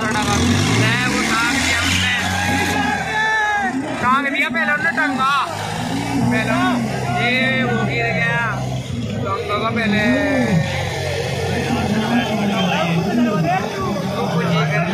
थोड़ा बहुत मैं वो टांग दिया हमने पहले हमने टंगा पहले ये वो गिर गया टंगा का पहले बैठ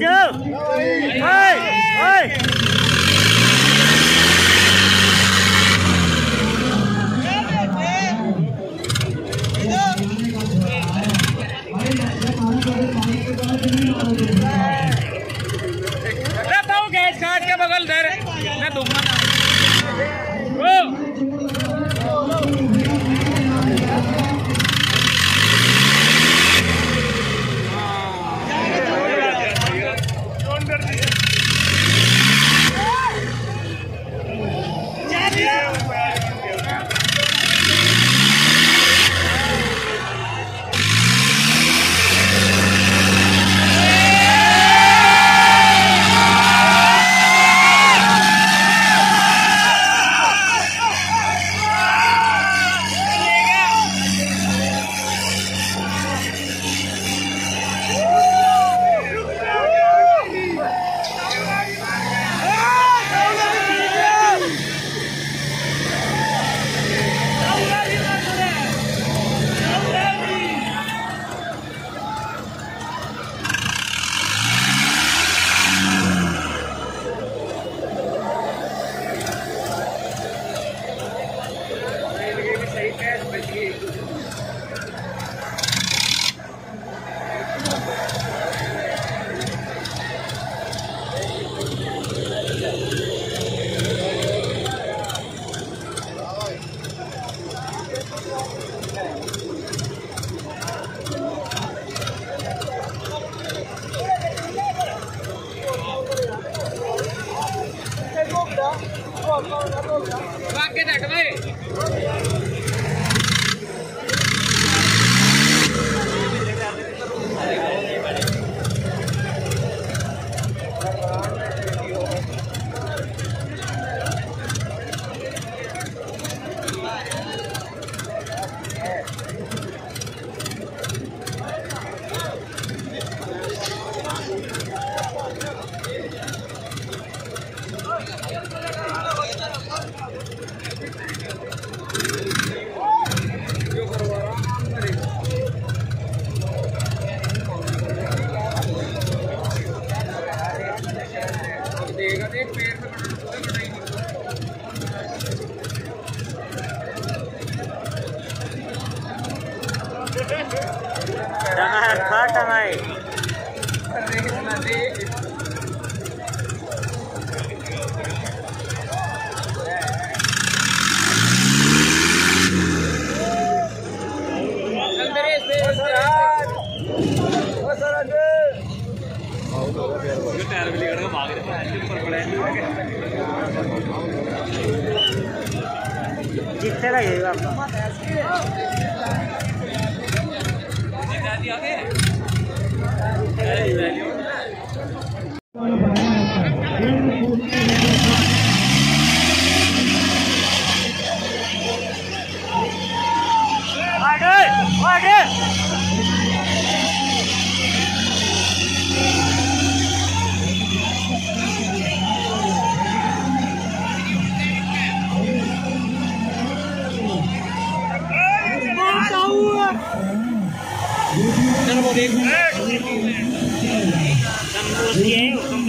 जाओ गैस काट के बगल धर मैं दूंगा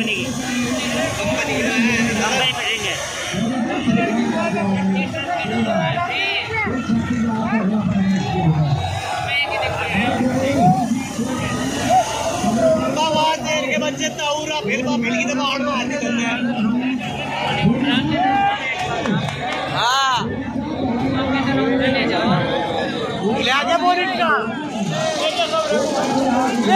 कंपनी कंपनी करेंगे के बच्चे ताऊरा फिल्मा फिल्मी तो बाहर में आते रहते हैं। हाँ ले आजा बोरिंग का ले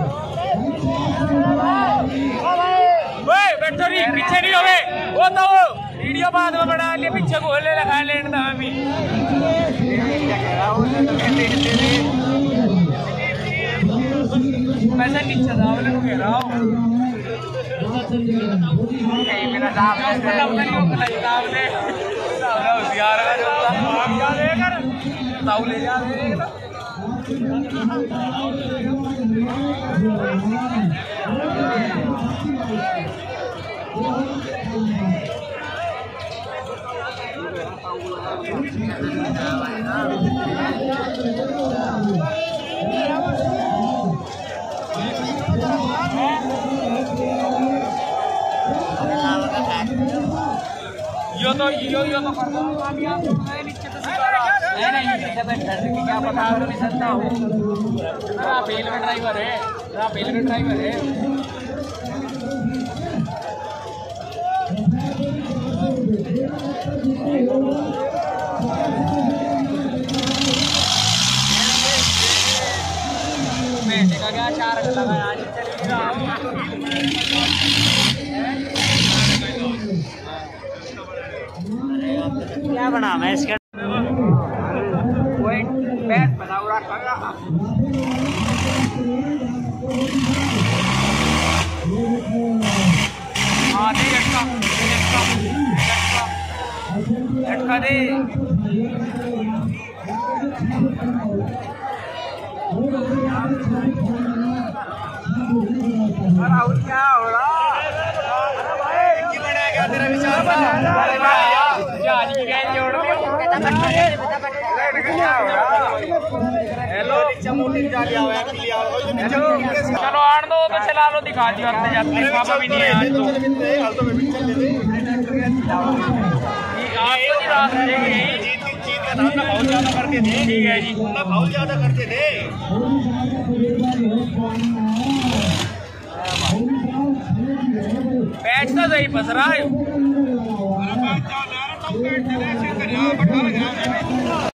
जा